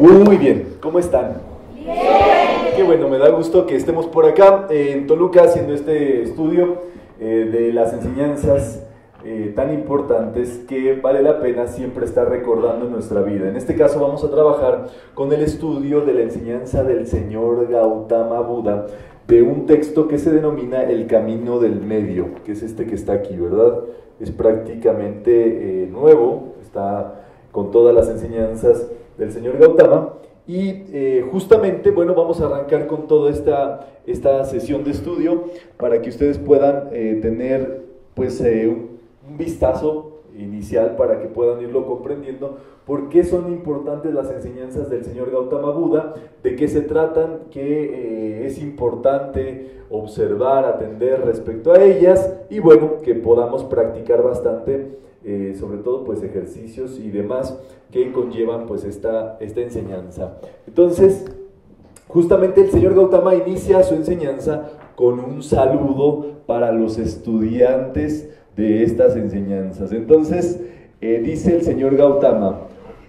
Muy bien, ¿cómo están? Bien. Qué bueno, me da gusto que estemos por acá en Toluca haciendo este estudio de las enseñanzas tan importantes que vale la pena siempre estar recordando en nuestra vida. En este caso vamos a trabajar con el estudio de la enseñanza del señor Gautama Buda, de un texto que se denomina El Camino del Medio, que es este que está aquí, ¿verdad? Es prácticamente nuevo, está con todas las enseñanzas del señor Gautama, y justamente, bueno, vamos a arrancar con toda esta sesión de estudio para que ustedes puedan tener, pues, un vistazo inicial para que puedan irlo comprendiendo por qué son importantes las enseñanzas del señor Gautama Buda, de qué se tratan, qué es importante observar, atender respecto a ellas, y bueno, que podamos practicar bastante, sobre todo pues ejercicios y demás que conllevan pues esta enseñanza. Entonces, justamente el señor Gautama inicia su enseñanza con un saludo para los estudiantes de estas enseñanzas. Entonces, dice el señor Gautama: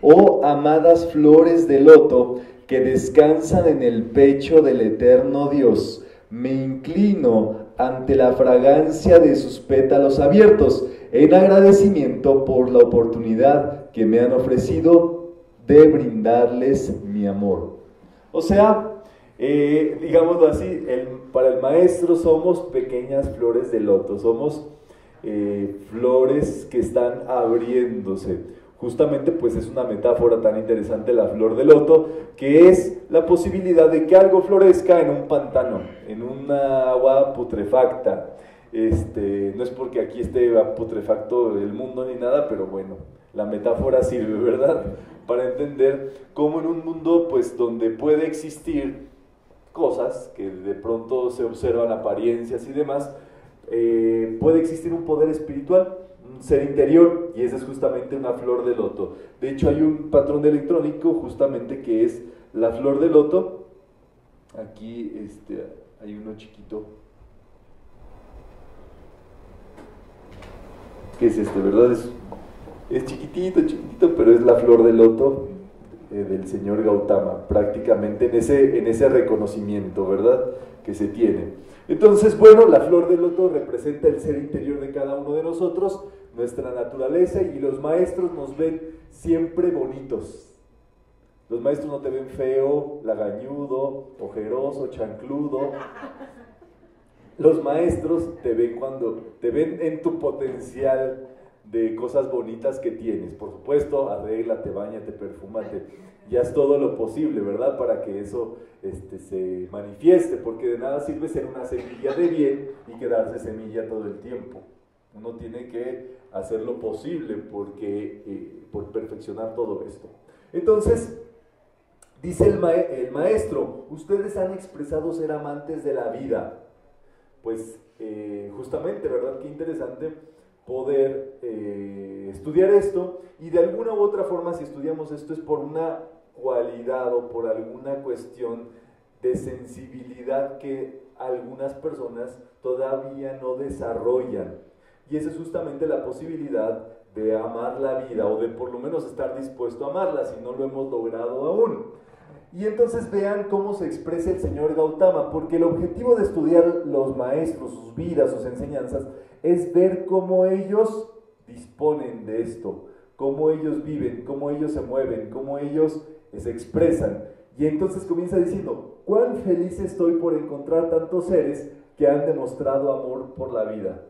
oh amadas flores de loto que descansan en el pecho del eterno Dios, me inclino ante la fragancia de sus pétalos abiertos, en agradecimiento por la oportunidad que me han ofrecido de brindarles mi amor. O sea, digámoslo así, para el maestro somos pequeñas flores de loto, somos flores que están abriéndose. Justamente pues es una metáfora tan interesante la flor de loto, que es la posibilidad de que algo florezca en un pantano, en una agua putrefacta. No es porque aquí esté putrefacto el mundo ni nada, pero bueno, la metáfora sirve, ¿verdad? Para entender cómo en un mundo pues donde puede existir cosas que de pronto se observan, apariencias y demás, puede existir un poder espiritual, un ser interior, y esa es justamente una flor de loto. De hecho hay un patrón electrónico justamente que es la flor de loto. Aquí hay uno chiquito, que es ¿verdad? Es chiquitito, chiquitito, pero es la flor de loto del señor Gautama, prácticamente en ese reconocimiento, ¿verdad?, que se tiene. Entonces, bueno, la flor de loto representa el ser interior de cada uno de nosotros, nuestra naturaleza, y los maestros nos ven siempre bonitos. Los maestros no te ven feo, lagañudo, ojeroso, chancludo. Los maestros te ven en tu potencial de cosas bonitas que tienes. Por supuesto, arréglate, báñate, perfúmate, y haz todo lo posible, ¿verdad?, para que eso se manifieste, porque de nada sirve ser una semilla de bien y quedarse semilla todo el tiempo. Uno tiene que hacer lo posible por perfeccionar todo esto. Entonces, dice el maestro: ustedes han expresado ser amantes de la vida. Pues justamente, ¿verdad?, qué interesante poder estudiar esto, y de alguna u otra forma, si estudiamos esto, es por una cualidad o por alguna cuestión de sensibilidad que algunas personas todavía no desarrollan, y esa es justamente la posibilidad de amar la vida, o de por lo menos estar dispuesto a amarla, si no lo hemos logrado aún. Y entonces vean cómo se expresa el señor Gautama, porque el objetivo de estudiar los maestros, sus vidas, sus enseñanzas, es ver cómo ellos disponen de esto, cómo ellos viven, cómo ellos se mueven, cómo ellos se expresan. Y entonces comienza diciendo: cuán feliz estoy por encontrar tantos seres que han demostrado amor por la vida.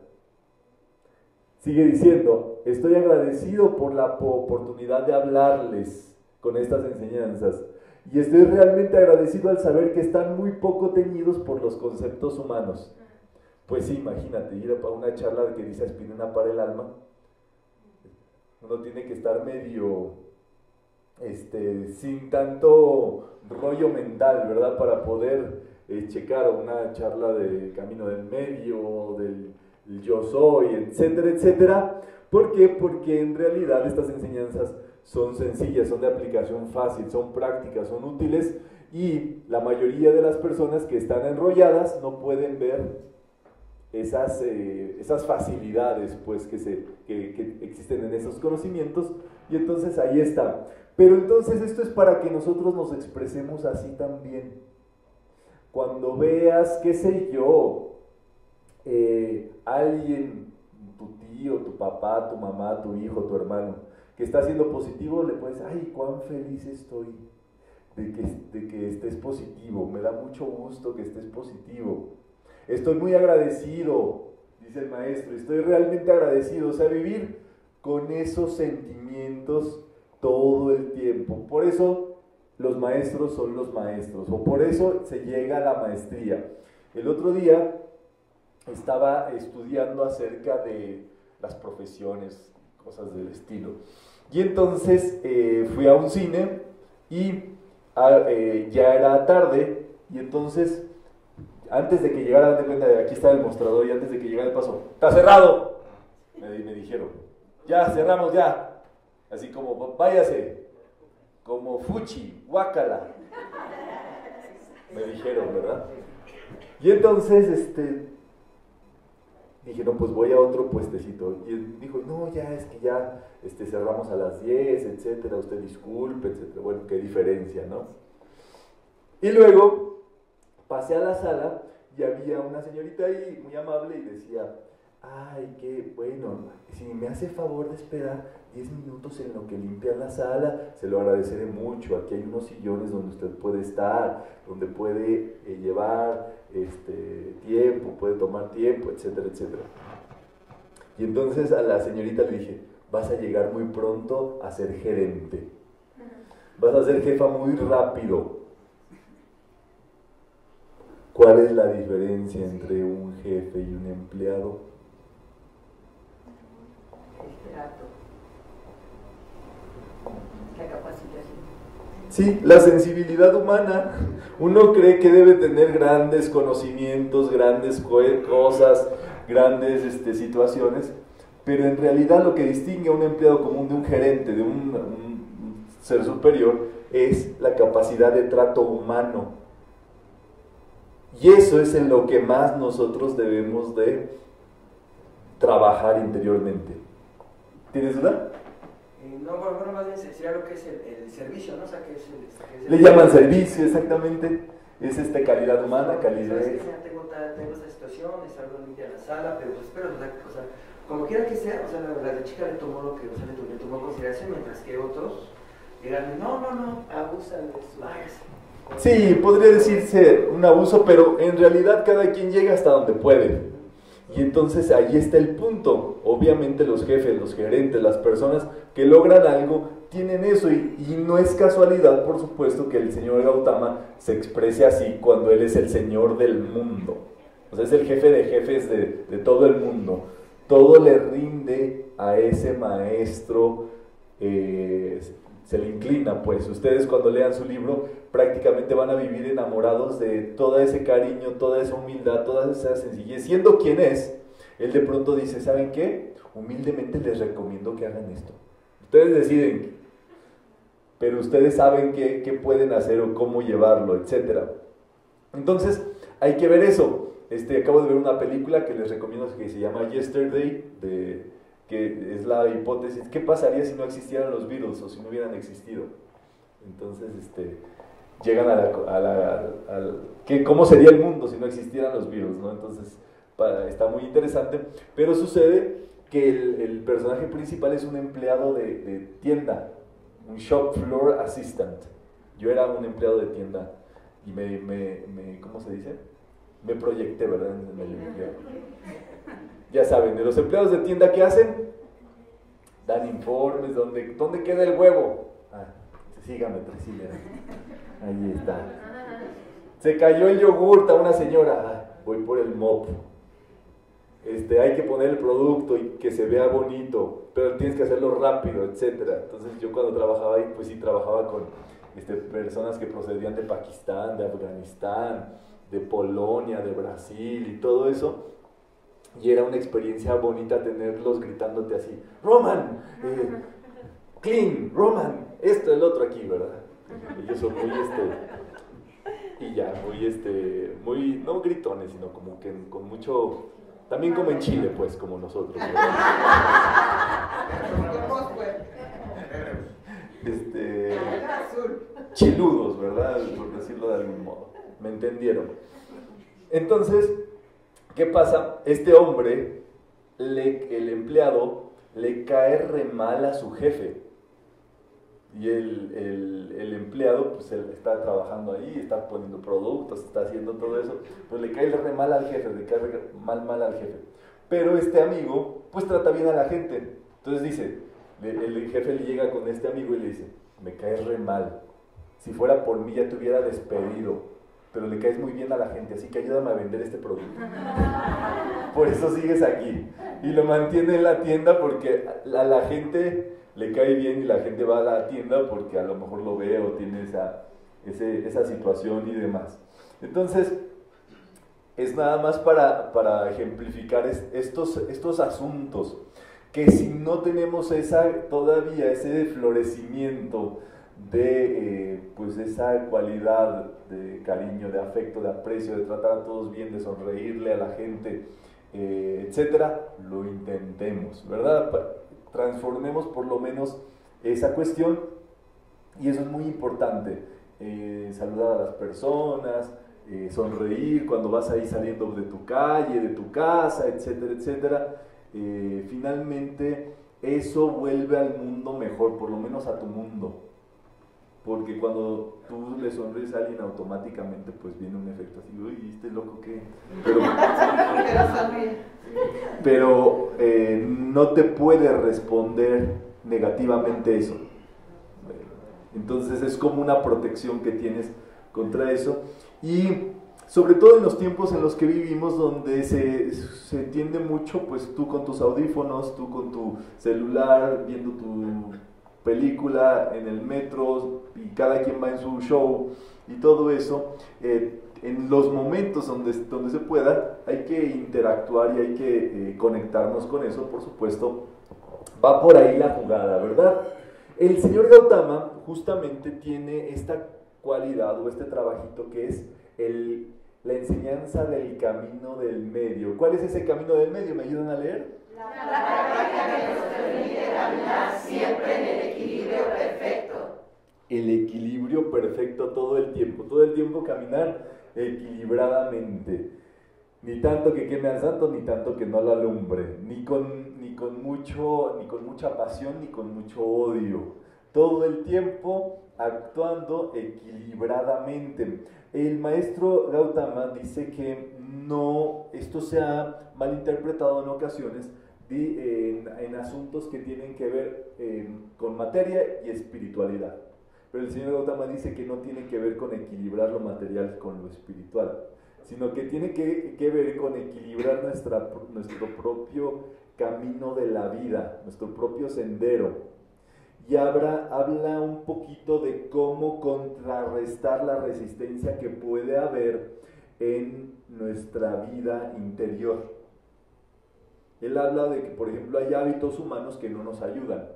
Sigue diciendo: estoy agradecido por la oportunidad de hablarles con estas enseñanzas. Y estoy realmente agradecido al saber que están muy poco teñidos por los conceptos humanos. Pues sí, imagínate, ir a una charla que dice espinona para el alma. Uno tiene que estar medio, sin tanto rollo mental, ¿verdad?, para poder checar una charla del Camino del Medio, del Yo Soy, etcétera, etcétera. ¿Por qué? Porque en realidad estas enseñanzas son sencillas, son de aplicación fácil, son prácticas, son útiles, y la mayoría de las personas que están enrolladas no pueden ver esas facilidades pues, que existen en esos conocimientos, y entonces ahí está. Pero entonces esto es para que nosotros nos expresemos así también. Cuando veas, qué sé yo, alguien, tu tío, tu papá, tu mamá, tu hijo, tu hermano, que está siendo positivo, le puedes decir, ay, cuán feliz estoy de que estés positivo, me da mucho gusto que estés positivo. Estoy muy agradecido, dice el maestro, estoy realmente agradecido, o sea, vivir con esos sentimientos todo el tiempo. Por eso los maestros son los maestros, o por eso se llega a la maestría. El otro día estaba estudiando acerca de las profesiones, cosas del estilo, y entonces fui a un cine y ya era tarde, y entonces antes de que llegara, de cuenta, aquí está el mostrador, y antes de que llegara el paso, ¡está cerrado! Me dijeron, ya, cerramos ya. Así como, váyase, como fuchi, guácala. Me dijeron, ¿verdad? Y entonces, dije, no, pues voy a otro puestecito. Y él dijo, no, ya, es que ya cerramos a las 10, etcétera, usted disculpe, etcétera. Bueno, qué diferencia, ¿no? Y luego pasé a la sala y había una señorita ahí, muy amable, y decía, ay, qué bueno, si me hace favor de esperar 10 minutos en lo que limpian la sala, se lo agradeceré mucho. Aquí hay unos sillones donde usted puede estar, donde puede llevar tiempo, puede tomar tiempo, etcétera, etcétera. Y entonces a la señorita le dije, vas a llegar muy pronto a ser gerente, vas a ser jefa muy rápido. ¿Cuál es la diferencia entre un jefe y un empleado? La capacitación. Sí, la sensibilidad humana. Uno cree que debe tener grandes conocimientos, grandes cosas, grandes situaciones, pero en realidad lo que distingue a un empleado común de un gerente, de un ser superior, es la capacidad de trato humano. Y eso es en lo que más nosotros debemos de trabajar interiormente. ¿Tienes duda? No, bueno, más bien sería lo que es el servicio, ¿no? O sea, que es le llaman servicio, exactamente. Es calidad humana, calidad... Es que ya tengo esta situación, es algo limpia en la sala, pero pues espero, o sea, como quiera que sea, o sea, la chica le tomó lo que, o sea, le tomó consideración, mientras que otros dirán, no, abusan de su... Sí, podría decirse un abuso, pero en realidad cada quien llega hasta donde puede. Y entonces ahí está el punto. Obviamente los jefes, los gerentes, las personas que logran algo, tienen eso. Y no es casualidad, por supuesto, que el señor Gautama se exprese así cuando él es el señor del mundo. O sea, es el jefe de jefes de todo el mundo. Todo le rinde a ese maestro, se le inclina, pues. Ustedes cuando lean su libro prácticamente van a vivir enamorados de todo ese cariño, toda esa humildad, toda esa sencillez. Siendo quien es, él de pronto dice, ¿saben qué? Humildemente les recomiendo que hagan esto. Ustedes deciden, pero ustedes saben qué pueden hacer o cómo llevarlo, etc. Entonces, hay que ver eso. Acabo de ver una película que les recomiendo que se llama Yesterday, que es la hipótesis, ¿qué pasaría si no existieran los Beatles o si no hubieran existido? Entonces, llegan ¿cómo sería el mundo si no existieran los Beatles, ¿no? Entonces, está muy interesante, pero sucede que el personaje principal es un empleado de tienda, un shop floor assistant. Yo era un empleado de tienda y ¿cómo se dice? Me proyecté, ¿verdad? En el empleado. Ya saben, de los empleados de tienda, ¿qué hacen? Dan informes, ¿dónde queda el huevo? Ah, sígame, Priscila. Ahí está. Se cayó el yogurt a una señora. Ah, voy por el mop. Hay que poner el producto y que se vea bonito, pero tienes que hacerlo rápido, etc. Entonces yo cuando trabajaba ahí, pues sí trabajaba con personas que procedían de Pakistán, de Afganistán, de Polonia, de Brasil y todo eso. Y era una experiencia bonita tenerlos gritándote así, Roman, clean, Roman, esto, el otro aquí, ¿verdad? Ellos son muy, muy, no gritones, sino como que con mucho, también como en Chile, pues, como nosotros, ¿verdad? chiludos, ¿verdad? Por decirlo de algún modo. ¿Me entendieron? Entonces, ¿qué pasa? Este hombre, el empleado, le cae re mal a su jefe. Y el empleado, pues él está trabajando ahí, está poniendo productos, está haciendo todo eso, pues le cae re mal al jefe, le cae mal al jefe. Pero este amigo, pues trata bien a la gente. Entonces dice, el jefe le llega con este amigo y le dice, me caes re mal, si fuera por mí ya te hubiera despedido, pero le caes muy bien a la gente, así que ayúdame a vender este producto. Por eso sigues aquí. Y lo mantiene en la tienda porque a la gente le cae bien y la gente va a la tienda porque a lo mejor lo ve o tiene esa situación y demás. Entonces, es nada más para ejemplificar estos asuntos, que si no tenemos todavía ese florecimiento de pues esa cualidad de cariño, de afecto, de aprecio, de tratar a todos bien, de sonreírle a la gente, etcétera, lo intentemos, ¿verdad? Transformemos por lo menos esa cuestión, y eso es muy importante, saludar a las personas, sonreír cuando vas ahí saliendo de tu calle, de tu casa, etcétera, etcétera. Finalmente eso vuelve al mundo mejor, por lo menos a tu mundo. Porque cuando tú le sonríes a alguien, automáticamente pues viene un efecto así, uy, ¿este loco qué? Pero no te puede responder negativamente eso. Entonces es como una protección que tienes contra eso. Y sobre todo en los tiempos en los que vivimos, donde se tiende mucho, pues tú con tus audífonos, tú con tu celular, viendo tu película en el metro, y cada quien va en su show y todo eso, en los momentos donde se pueda hay que interactuar y hay que conectarnos con eso, por supuesto. Va por ahí la jugada, ¿verdad? El señor Gautama justamente tiene esta cualidad o este trabajito que es la enseñanza del camino del medio. ¿Cuál es ese camino del medio? ¿Me ayudan a leer? La práctica que nos permite caminar siempre en el equilibrio perfecto. El equilibrio perfecto todo el tiempo caminar equilibradamente. Ni tanto que queme al santo, ni tanto que no lo alumbre, ni con mucha pasión, ni con mucho odio. Todo el tiempo actuando equilibradamente. El maestro Gautama dice que no, esto se ha malinterpretado en ocasiones en asuntos que tienen que ver con materia y espiritualidad. Pero el señor Gautama dice que no tiene que ver con equilibrar lo material con lo espiritual, sino que tiene que ver con equilibrar nuestro propio camino de la vida, nuestro propio sendero. Y habla un poquito de cómo contrarrestar la resistencia que puede haber en nuestra vida interior. Él habla de que, por ejemplo, hay hábitos humanos que no nos ayudan,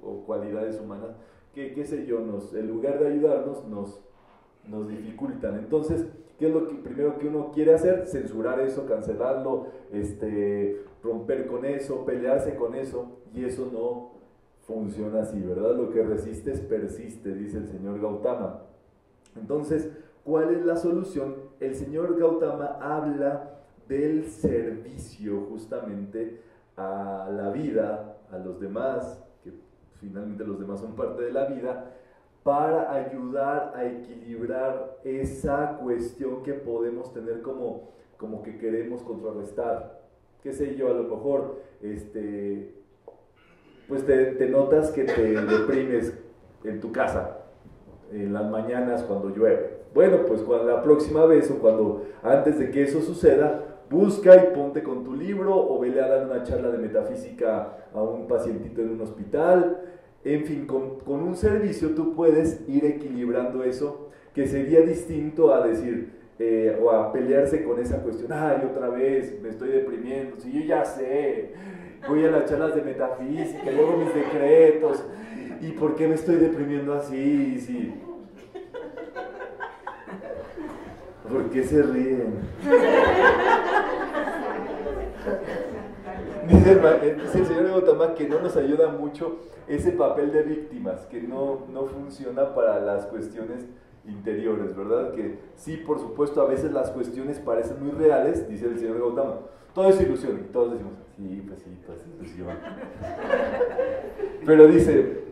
o cualidades humanas que, qué sé yo, en lugar de ayudarnos, nos dificultan. Entonces, ¿qué es lo que primero que uno quiere hacer? Censurar eso, cancelarlo, romper con eso, pelearse con eso, y eso no funciona así, ¿verdad? Lo que resistes persiste, dice el señor Gautama. Entonces, ¿cuál es la solución? El señor Gautama habla del servicio justamente a la vida, a los demás, que finalmente los demás son parte de la vida, para ayudar a equilibrar esa cuestión que podemos tener como que queremos contrarrestar. ¿Qué sé yo? A lo mejor, pues te notas que te deprimes en tu casa, en las mañanas cuando llueve. Bueno, pues cuando la próxima vez o antes de que eso suceda, busca y ponte con tu libro o vele a dar una charla de metafísica a un pacientito en un hospital. En fin, con un servicio tú puedes ir equilibrando eso, que sería distinto a decir o a pelearse con esa cuestión. Ay, otra vez me estoy deprimiendo, si yo ya sé, voy a las charlas de metafísica, luego mis decretos, ¿y por qué me estoy deprimiendo así? Sí. ¿Por qué se ríen? dice el señor Gautama que no nos ayuda mucho ese papel de víctimas, que no funciona para las cuestiones interiores, ¿verdad? Que sí, por supuesto, a veces las cuestiones parecen muy reales, dice el señor Gautama, todo es ilusión, y todos decimos, sí, todo es ilusión. Pero dice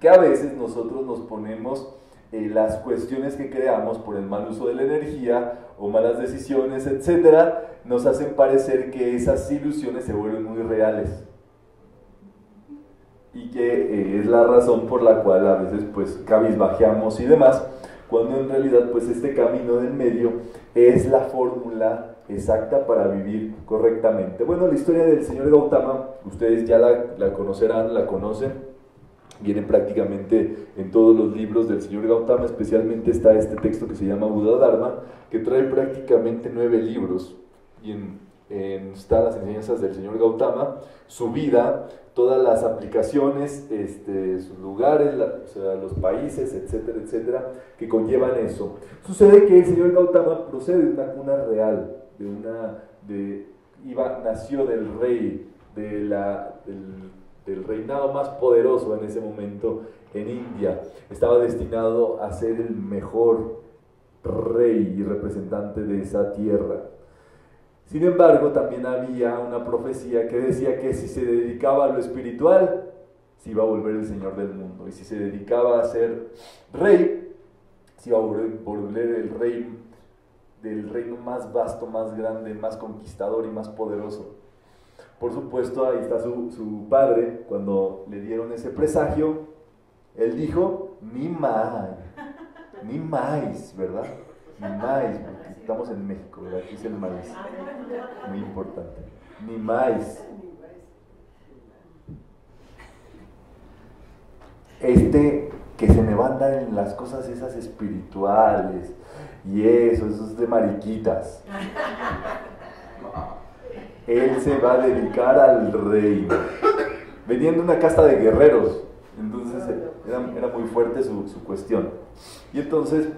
que a veces nosotros nos ponemos las cuestiones que creamos por el mal uso de la energía o malas decisiones, etcétera, nos hacen parecer que esas ilusiones se vuelven muy reales. Y que es la razón por la cual a veces pues cabizbajeamos y demás, cuando en realidad pues este camino del medio es la fórmula exacta para vivir correctamente. Bueno, la historia del señor Gautama, ustedes ya la conocerán, la conocen, vienen prácticamente en todos los libros del señor Gautama, especialmente está este texto que se llama Buda Dharma, que trae prácticamente 9 libros, y están las enseñanzas del señor Gautama, su vida, todas las aplicaciones, sus lugares, los países, etcétera, etcétera, que conllevan eso. Sucede que el señor Gautama procede de una cuna real, nació del rey, del reinado más poderoso en ese momento en India. Estaba destinado a ser el mejor rey y representante de esa tierra. Sin embargo, también había una profecía que decía que si se dedicaba a lo espiritual, se iba a volver el señor del mundo. Y si se dedicaba a ser rey, se iba a volver el rey del reino más vasto, más grande, más conquistador y más poderoso. Por supuesto, ahí está su padre. Cuando le dieron ese presagio, él dijo, ni más, ¿verdad? Ni más, porque estamos en México, ¿verdad? Aquí es el maíz, muy importante. Ni más. Que se me van a dar en las cosas esas espirituales, y eso es de mariquitas. Él se va a dedicar al reino. Venía de una casta de guerreros, entonces era muy fuerte su cuestión. Y entonces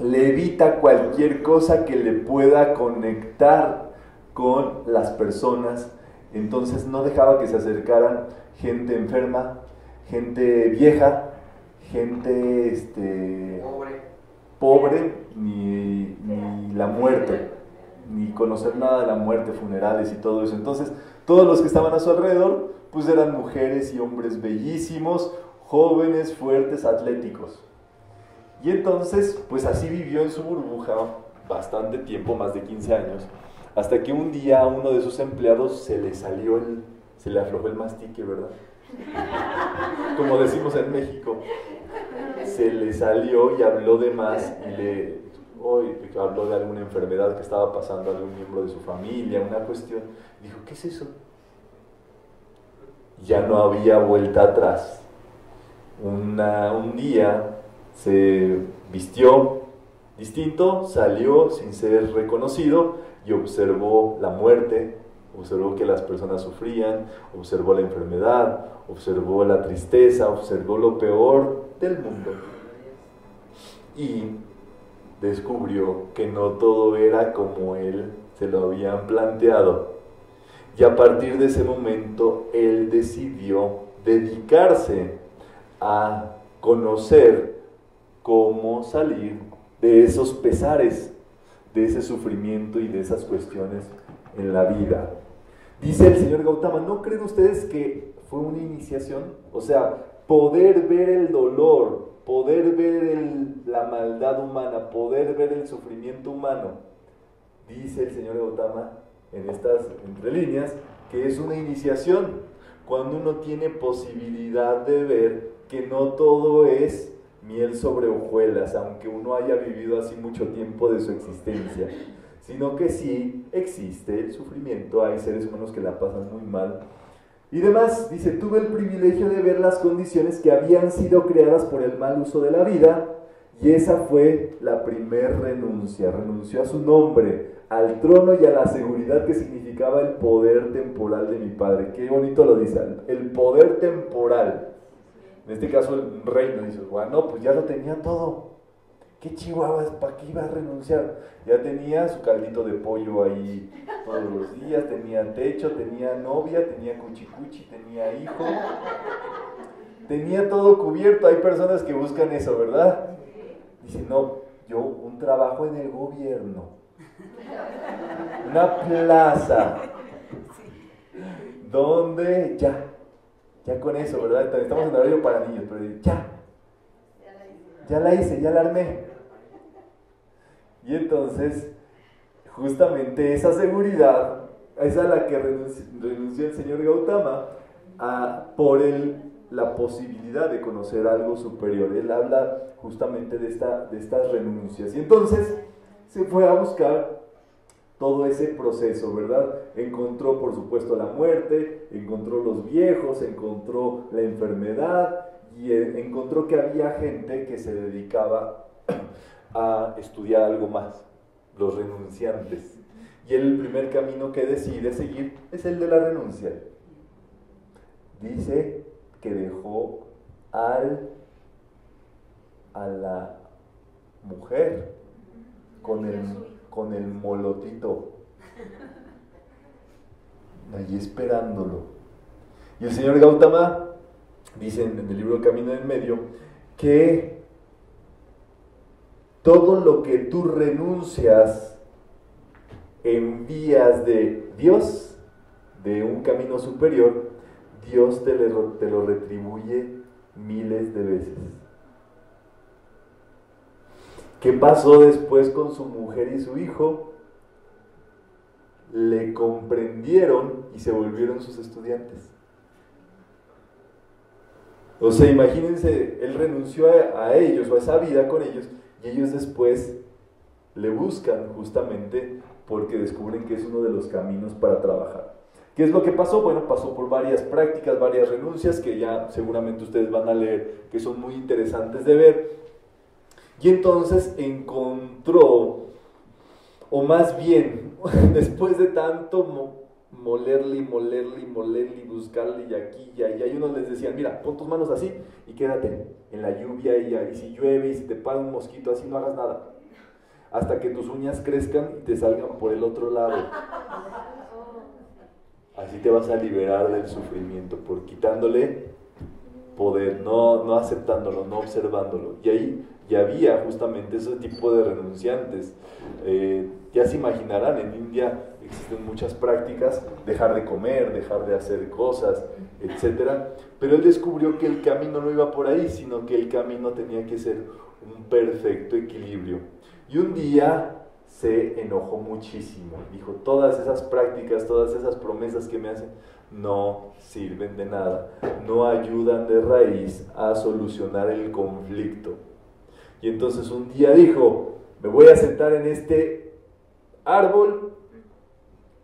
le evita cualquier cosa que le pueda conectar con las personas. Entonces no dejaba que se acercaran gente enferma, gente vieja, gente pobre, ni la muerte, ni conocer nada de la muerte, funerales y todo eso. Entonces todos los que estaban a su alrededor pues eran mujeres y hombres bellísimos, jóvenes, fuertes, atléticos. Y entonces, pues así vivió en su burbuja bastante tiempo, más de 15 años, hasta que un día a uno de sus empleados se le aflojó el mastique, ¿verdad? Como decimos en México, se le salió y habló de más, habló de alguna enfermedad que estaba pasando a algún miembro de su familia, una cuestión. Dijo, ¿qué es eso? Ya no había vuelta atrás. Un día se vistió distinto, salió sin ser reconocido y observó la muerte, observó que las personas sufrían, observó la enfermedad, observó la tristeza, observó lo peor del mundo. Y descubrió que no todo era como él se lo habían planteado. Y a partir de ese momento, él decidió dedicarse a conocer cómo salir de esos pesares, de ese sufrimiento y de esas cuestiones en la vida. Dice el señor Gautama, ¿no creen ustedes que fue una iniciación? O sea, poder ver el dolor, poder ver la maldad humana, poder ver el sufrimiento humano. Dice el señor Gautama, en estas entre líneas, que es una iniciación, cuando uno tiene posibilidad de ver que no todo es miel sobre hojuelas, aunque uno haya vivido así mucho tiempo de su existencia, sino que sí existe el sufrimiento, hay seres humanos que la pasan muy mal. Y demás, dice, tuve el privilegio de ver las condiciones que habían sido creadas por el mal uso de la vida, y esa fue la primer renuncia. Renunció a su nombre, al trono y a la seguridad que significaba el poder temporal de mi padre. Qué bonito lo dice, el poder temporal. En este caso, el reino, dice, bueno, pues ya lo tenía todo. ¿Qué chihuahuas? ¿Para qué iba a renunciar? Ya tenía su caldito de pollo ahí todos los días, tenía techo, tenía novia, tenía cuchicuchi, tenía hijo. Tenía todo cubierto. Hay personas que buscan eso, ¿verdad? Dicen, no, yo un trabajo en el gobierno. Una plaza. Donde ya con eso, ¿verdad? Estamos en horario para niños, pero ya la hice, ya la armé. Y entonces, justamente esa seguridad, es a la que renunció el señor Gautama por la posibilidad de conocer algo superior. Él habla justamente de estas renuncias. Y entonces se fue a buscar todo ese proceso, ¿verdad? Encontró, por supuesto, la muerte, encontró los viejos, encontró la enfermedad y encontró que había gente que se dedicaba a estudiar algo más, los renunciantes. Y el primer camino que decide seguir es el de la renuncia. Dice que dejó a la mujer con el molotito allí esperándolo. Y el señor Gautama dice en el libro El Camino del Medio que todo lo que tú renuncias en vías de Dios, de un camino superior, Dios te lo retribuye miles de veces. ¿Qué pasó después con su mujer y su hijo? Le comprendieron y se volvieron sus estudiantes. O sea, imagínense, él renunció a ellos, o a esa vida con ellos, y ellos después le buscan justamente porque descubren que es uno de los caminos para trabajar. ¿Qué es lo que pasó? Bueno, pasó por varias prácticas, varias renuncias, que ya seguramente ustedes van a leer, que son muy interesantes de ver. Y entonces encontró, o más bien, después de tanto molerle, buscarle, y aquí, y allá, y unos les decían, mira, pon tus manos así y quédate en la lluvia, y si llueve, y si te para un mosquito, así no hagas nada, hasta que tus uñas crezcan y te salgan por el otro lado. Así te vas a liberar del sufrimiento, por quitándole poder, no aceptándolo, no observándolo. Y ahí ya había justamente ese tipo de renunciantes. Ya se imaginarán, en India existen muchas prácticas, dejar de comer, dejar de hacer cosas, etc. Pero él descubrió que el camino no iba por ahí, sino que el camino tenía que ser un perfecto equilibrio. Y un día se enojó muchísimo, dijo, todas esas prácticas, todas esas promesas que me hacen, no sirven de nada, no ayudan de raíz a solucionar el conflicto. Y entonces un día dijo, me voy a sentar en este árbol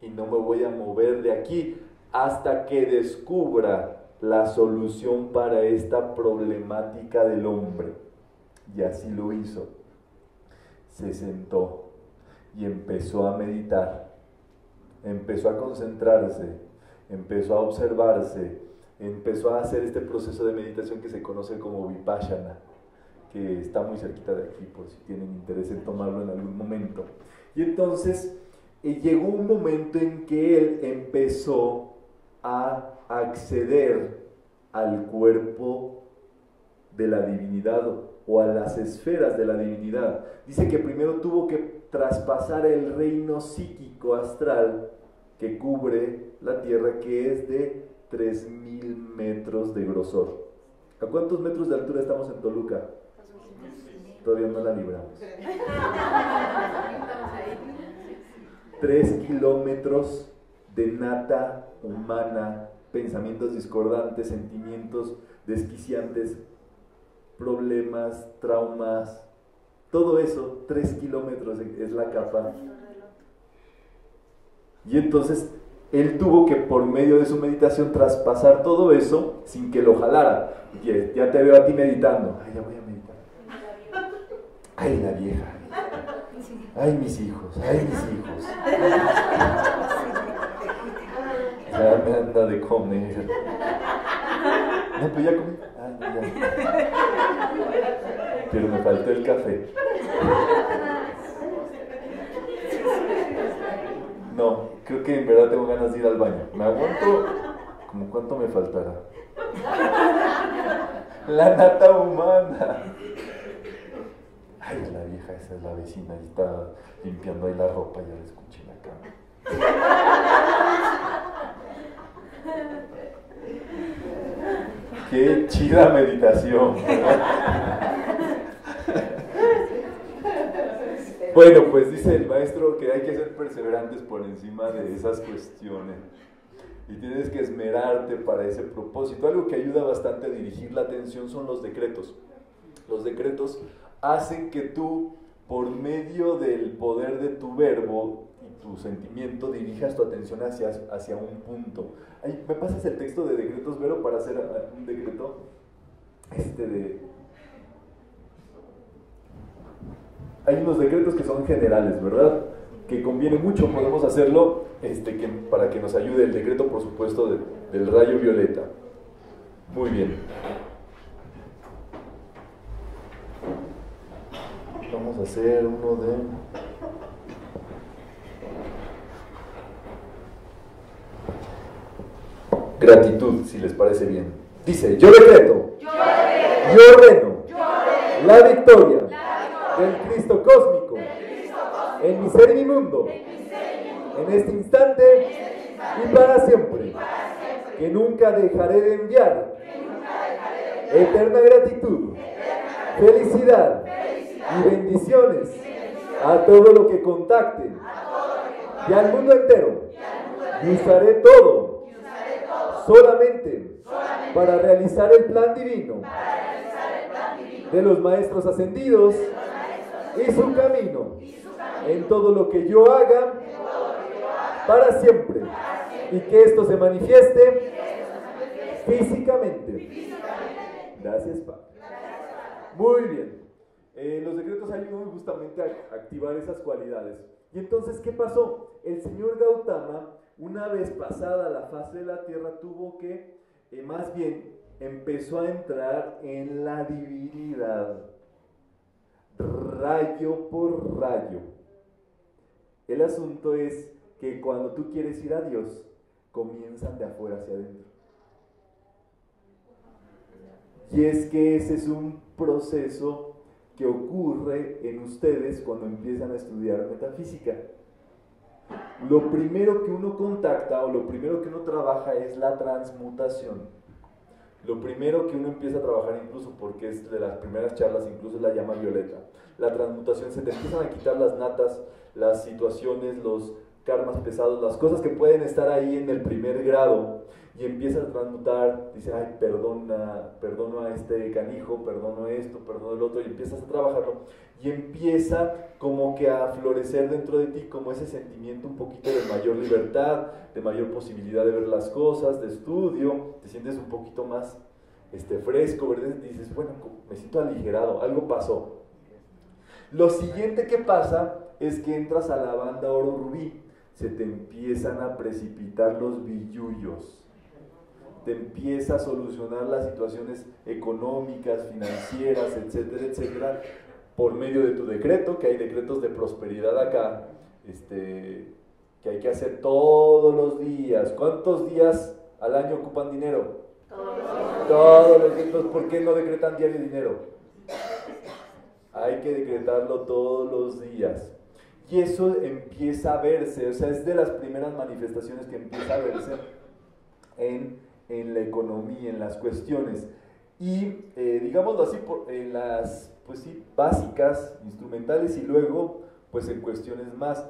y no me voy a mover de aquí hasta que descubra la solución para esta problemática del hombre. Y así lo hizo. Se sentó y empezó a meditar, empezó a concentrarse, empezó a observarse, empezó a hacer este proceso de meditación que se conoce como Vipassana, que está muy cerquita de aquí, por si tienen interés en tomarlo en algún momento. Y entonces llegó un momento en que él empezó a acceder al cuerpo de la divinidad o a las esferas de la divinidad. Dice que primero tuvo que traspasar el reino psíquico astral que cubre la tierra, que es de 3000 metros de grosor. ¿A cuántos metros de altura estamos en Toluca? Todavía no la libramos. 3 kilómetros de nata humana, pensamientos discordantes, sentimientos desquiciantes, problemas, traumas. Todo eso, 3 kilómetros es la capa. Y entonces, él tuvo que, por medio de su meditación, traspasar todo eso sin que lo jalara. Ya te veo a ti meditando. Ay, ya voy a meditar. Ay, la vieja. Ay, mis hijos. Ay, mis hijos. Ya me anda de comer. No, pues ya comí. Ay, ya. Pero me faltó el café. No, creo que en verdad tengo ganas de ir al baño. Me aguanto, ¿como cuánto me faltará? La nata humana. Ay, la vieja esa es la vecina, y está limpiando ahí la ropa, ya la escuché en la cama. Qué chida meditación, ¿verdad? Bueno, pues dice el maestro que hay que ser perseverantes por encima de esas cuestiones. Y tienes que esmerarte para ese propósito. Algo que ayuda bastante a dirigir la atención son los decretos. Los decretos hacen que tú, por medio del poder de tu verbo y tu sentimiento, dirijas tu atención hacia un punto. Ay, ¿me pasas el texto de decretos, Vero, para hacer un decreto? Hay unos decretos que son generales, ¿verdad? Que conviene mucho, podemos hacerlo para que nos ayude el decreto, por supuesto, del rayo violeta. Muy bien. Vamos a hacer uno de... gratitud, si les parece bien. Dice, yo decreto. Yo decreto. Yo ordeno. Yo ordeno. La victoria. Del Cristo cósmico. En mi ser y mi mundo. En este instante y para siempre. Que nunca dejaré de enviar. Eterna gratitud. Felicidad. Y bendiciones a todo lo que contacte y al mundo entero. Y usaré todo solamente para realizar el plan divino de los maestros ascendidos y su camino en todo lo que yo haga para siempre y que esto se manifieste físicamente. Gracias, Padre. Muy bien. Los decretos ayudan justamente a activar esas cualidades. Y entonces, ¿qué pasó? El señor Gautama, una vez pasada la faz de la tierra, tuvo que, más bien, empezó a entrar en la divinidad, rayo por rayo. El asunto es que cuando tú quieres ir a Dios, comienzan de afuera hacia adentro. Y es que ese es un proceso que ocurre en ustedes cuando empiezan a estudiar metafísica. Lo primero que uno contacta o lo primero que uno trabaja es la transmutación. Lo primero que uno empieza a trabajar, incluso porque es de las primeras charlas, incluso la llama violeta. La transmutación, se te empiezan a quitar las natas, las situaciones, los karmas pesados, las cosas que pueden estar ahí en el primer grado, y empiezas a transmutar. Dice, ay, perdono a este canijo, perdono esto, perdono el otro, y empiezas a trabajarlo, y empieza como que a florecer dentro de ti como ese sentimiento un poquito de mayor libertad, de mayor posibilidad de ver las cosas, de estudio, te sientes un poquito más fresco, ¿verdad? Y dices, bueno, me siento aligerado, algo pasó. Lo siguiente que pasa es que entras a la banda oro rubí, se te empiezan a precipitar los billullos, te empieza a solucionar las situaciones económicas, financieras, etcétera, etcétera, por medio de tu decreto, que hay decretos de prosperidad acá, que hay que hacer todos los días. ¿Cuántos días al año ocupan dinero? Todos los días. ¿Por qué no decretan diario dinero? Hay que decretarlo todos los días. Y eso empieza a verse, o sea, es de las primeras manifestaciones que empieza a verse en la economía, en las cuestiones. Y, digámoslo así, en las, pues sí, básicas, instrumentales, y luego, pues en cuestiones más,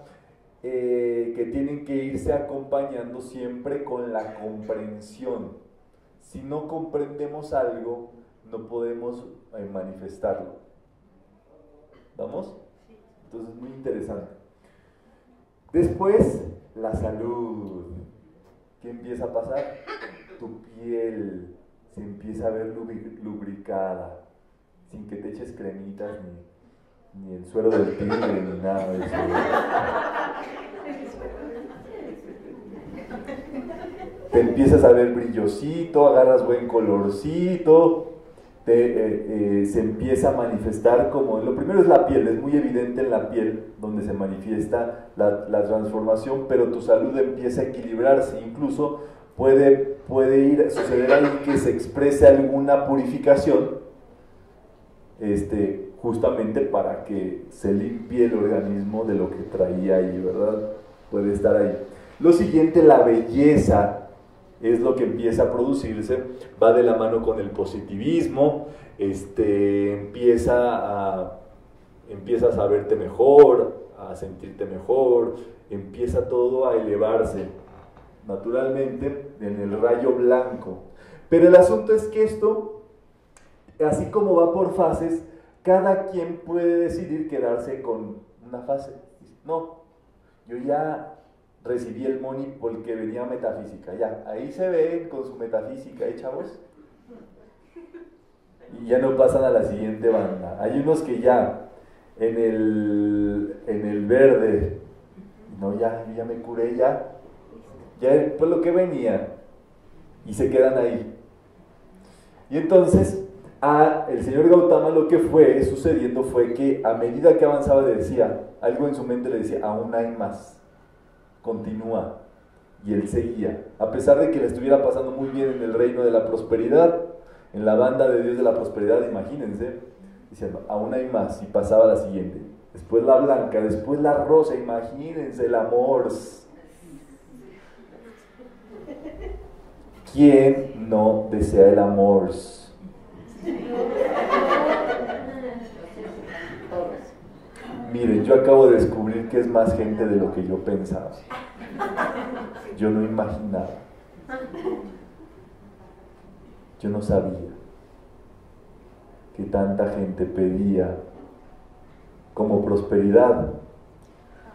que tienen que irse acompañando siempre con la comprensión. Si no comprendemos algo, no podemos manifestarlo. ¿Vamos? Entonces, muy interesante. Después, la salud. ¿Qué empieza a pasar? Tu piel se empieza a ver lubricada, sin que te eches cremitas ni el suero del tigre ni nada de eso. Te empiezas a ver brillosito, agarras buen colorcito, se empieza a manifestar como, lo primero es la piel, es muy evidente en la piel donde se manifiesta la transformación, pero tu salud empieza a equilibrarse, incluso puede suceder ahí que se exprese alguna purificación, justamente para que se limpie el organismo de lo que traía ahí, ¿verdad? Puede estar ahí. Lo siguiente, la belleza, es lo que empieza a producirse, va de la mano con el positivismo, empiezas a verte mejor, a sentirte mejor, empieza todo a elevarse, naturalmente en el rayo blanco. Pero el asunto es que esto, así como va por fases, cada quien puede decidir quedarse con una fase. No, yo ya recibí el money porque venía metafísica, ya, ahí se ven con su metafísica, chavos, y ya no pasan a la siguiente banda. Hay unos que ya en el verde, no, ya me curé, ya pues lo que venía, y se quedan ahí. Y entonces el señor Gautama, lo que fue sucediendo fue que a medida que avanzaba le decía, algo en su mente le decía, aún hay más, continúa, y él seguía, a pesar de que le estuviera pasando muy bien en el reino de la prosperidad, en la banda de Dios de la prosperidad, imagínense, diciendo, aún hay más, y pasaba la siguiente, después la blanca, después la rosa, imagínense el amor. ¿Quién no desea el amor? Miren, yo acabo de descubrir que es más gente de lo que yo pensaba. Yo no imaginaba. Yo no sabía que tanta gente pedía como prosperidad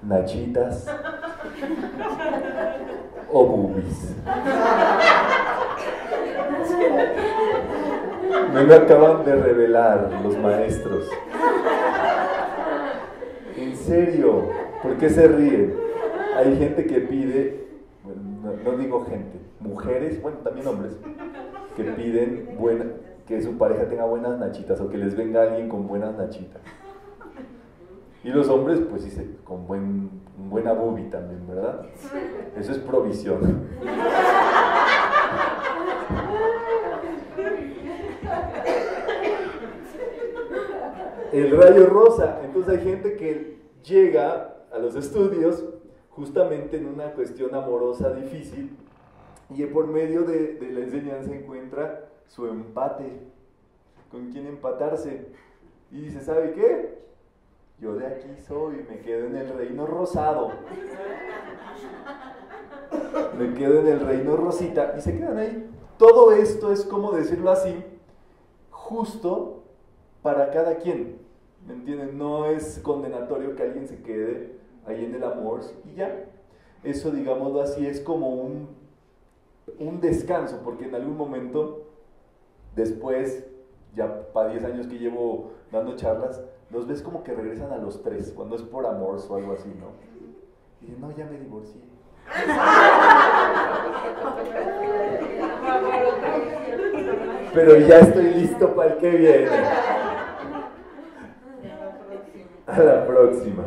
nachitas o boobies. Me lo acaban de revelar los maestros. En serio, ¿por qué se ríen? Hay gente que pide, no digo gente, mujeres, bueno, también hombres, que piden que su pareja tenga buenas nachitas, o que les venga alguien con buenas nachitas. Y los hombres, pues sí, con buena boobie también, ¿verdad? Eso es provisión. El rayo rosa, entonces hay gente que llega a los estudios justamente en una cuestión amorosa difícil, y por medio de la enseñanza encuentra su empate, con quien empatarse, y dice, ¿sabe qué? Yo de aquí soy, me quedo en el reino rosado, me quedo en el reino rosita, y se quedan ahí. Todo esto es, como decirlo así, justo para cada quien, ¿me entienden? No es condenatorio que alguien se quede ahí en el amor y ya. Eso, digámoslo así, es como un descanso, porque en algún momento, después, ya para 10 años que llevo dando charlas, los ves como que regresan a los 3, cuando es por amor o algo así, ¿no? Y dicen, no, ya me divorcié. Pero ya estoy listo para el que viene. A la próxima.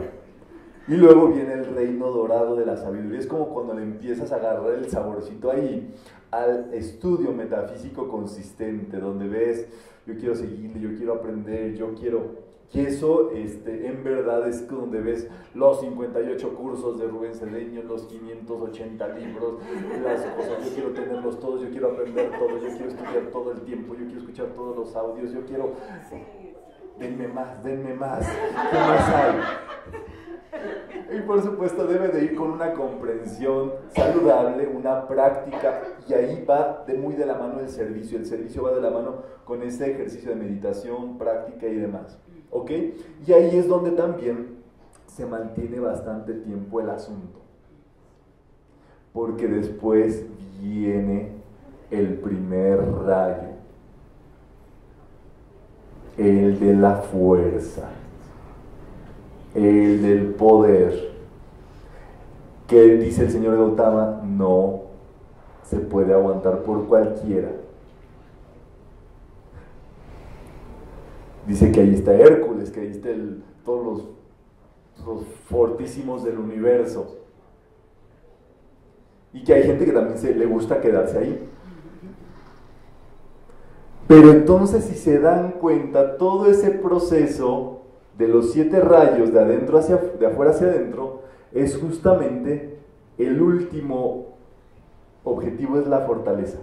Y luego viene el reino dorado de la sabiduría. Es como cuando le empiezas a agarrar el saborcito ahí al estudio metafísico consistente, donde ves, yo quiero seguirle, yo quiero aprender, yo quiero... Y eso, en verdad, es donde ves los 58 cursos de Rubén Cedeño, los 580 libros, las cosas, yo quiero tenerlos todos, yo quiero aprender todo, yo quiero estudiar todo el tiempo, yo quiero escuchar todos los audios, yo quiero... denme más, ¿qué más hay? Y por supuesto debe de ir con una comprensión saludable, una práctica, y ahí va muy de la mano el servicio. El servicio va de la mano con este ejercicio de meditación, práctica y demás. ¿Ok? Y ahí es donde también se mantiene bastante tiempo el asunto, porque después viene el primer rayo, el de la fuerza, el del poder, que dice el señor Gautama, no se puede aguantar por cualquiera. Dice que ahí está Hércules, que ahí está todos los fortísimos del universo. Y que hay gente que también le gusta quedarse ahí. Pero entonces, si se dan cuenta, todo ese proceso de los 7 rayos de afuera hacia adentro, es justamente el último objetivo, es la fortaleza.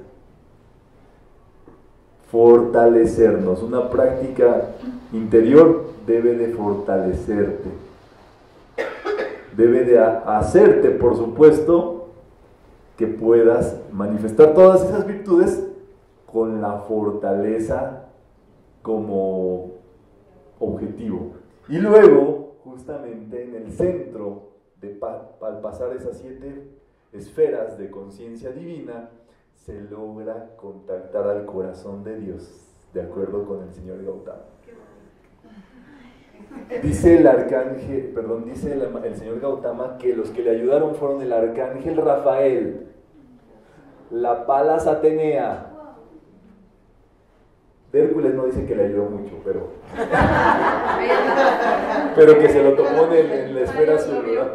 Fortalecernos. Una práctica interior debe de fortalecerte. Debe de hacerte, por supuesto, que puedas manifestar todas esas virtudes con la fortaleza como objetivo. Y luego, justamente en el centro, al pasar esas 7 esferas de conciencia divina, se logra contactar al corazón de Dios, de acuerdo con el señor Gautama. Dice el arcángel, perdón, dice el señor Gautama que los que le ayudaron fueron el arcángel Rafael, la Pallas Atenea. De Hércules no dice que le ayudó mucho, pero que se lo tomó en la esfera azul, ¿verdad?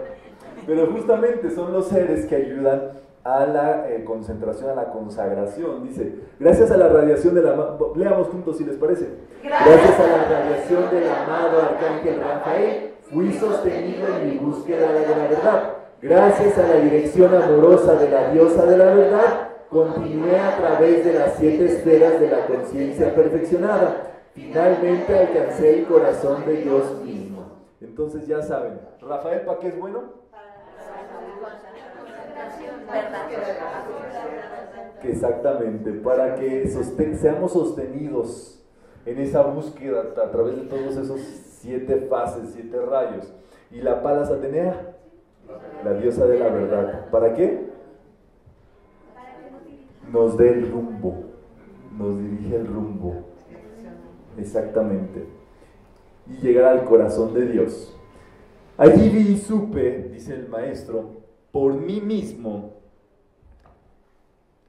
Pero justamente son los seres que ayudan a la concentración, a la consagración. Dice, gracias a la radiación de la... Leamos juntos si les parece. Gracias a la radiación del amado Arcángel Rafael, fui sostenido en mi búsqueda de la verdad. Gracias a la dirección amorosa de la diosa de la verdad, continué a través de las 7 esferas de la conciencia perfeccionada. Finalmente alcancé el corazón de Dios mismo. Entonces ya saben, Rafael, ¿para qué es bueno? Exactamente, para que seamos sostenidos en esa búsqueda a través de todos esos 7 fases, 7 rayos. Y la Pallas Atenea, la diosa de la verdad, ¿para qué? Nos dé el rumbo, nos dirige el rumbo, exactamente, y llegar al corazón de Dios. Allí vi y supe, dice el maestro, por mí mismo,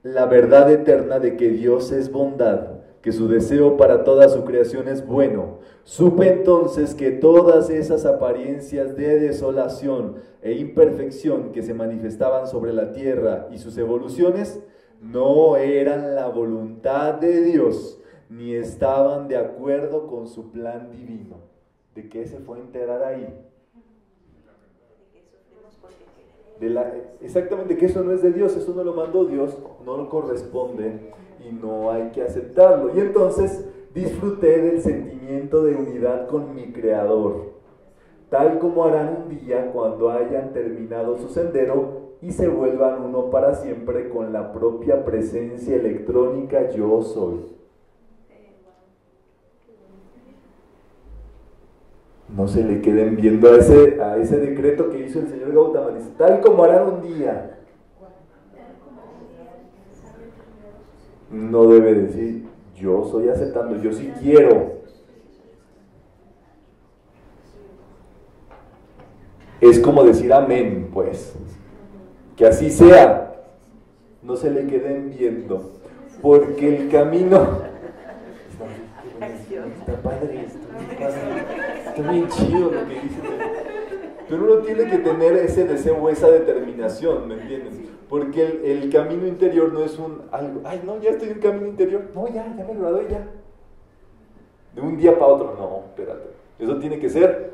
la verdad eterna de que Dios es bondad, que su deseo para toda su creación es bueno. Supe entonces que todas esas apariencias de desolación e imperfección que se manifestaban sobre la tierra y sus evoluciones, no eran la voluntad de Dios, ni estaban de acuerdo con su plan divino. ¿De qué se fue a enterar ahí? Exactamente, que eso no es de Dios, eso no lo mandó Dios, no lo corresponde y no hay que aceptarlo. Y entonces disfruté del sentimiento de unidad con mi Creador, tal como harán un día cuando hayan terminado su sendero y se vuelvan uno para siempre con la propia presencia electrónica yo soy. No se le queden viendo a ese decreto que hizo el señor Gautama. Dice, tal como harán un día. No debe decir, yo soy aceptando, yo sí quiero. Es como decir amén, pues. Que así sea, no se le queden viendo, porque el camino... Está padre esto, está bien chido lo que dice. Pero uno tiene que tener ese deseo, esa determinación, ¿me entiendes? Porque el camino interior no es algo, ay no, ya estoy en camino interior, no, ya me lo doy, ya. De un día para otro, no, espérate, eso tiene que ser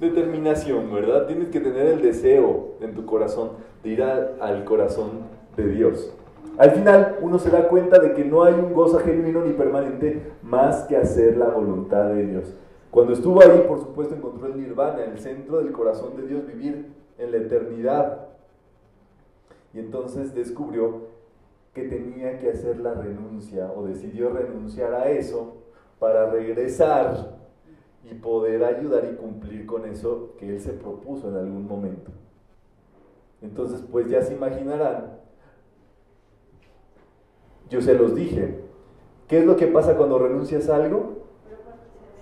determinación, ¿verdad? Tienes que tener el deseo en tu corazón de ir al corazón de Dios. Al final uno se da cuenta de que no hay un gozo genuino ni permanente más que hacer la voluntad de Dios. Cuando estuvo ahí, por supuesto, encontró el nirvana, el centro del corazón de Dios, vivir en la eternidad. Y entonces descubrió que tenía que hacer la renuncia, o decidió renunciar a eso para regresar y poder ayudar y cumplir con eso que él se propuso en algún momento. Entonces, pues ya se imaginarán, yo se los dije, ¿qué es lo que pasa cuando renuncias a algo?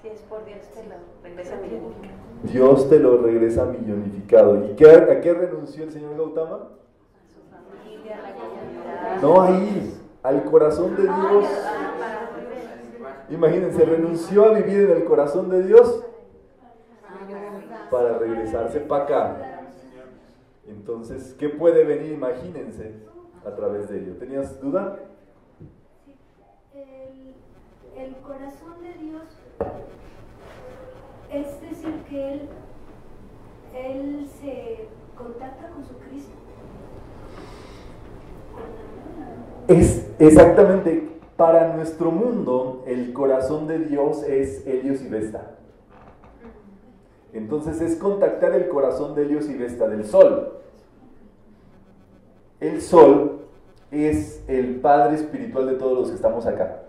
Si es por Dios, te lo regresa millonificado. Dios te lo regresa millonificado. ¿Y a qué renunció el señor Gautama? A su familia, a la comunidad. No, ahí, al corazón de Dios. Imagínense, renunció a vivir en el corazón de Dios para regresarse para acá. Entonces, ¿qué puede venir? Imagínense a través de ello. ¿Tenías duda? El corazón de Dios es decir que él se contacta con su Cristo. Es exactamente, para nuestro mundo el corazón de Dios es Helios y Vesta. Entonces es contactar el corazón de Helios y Vesta, del Sol. El Sol es el Padre espiritual de todos los que estamos acá,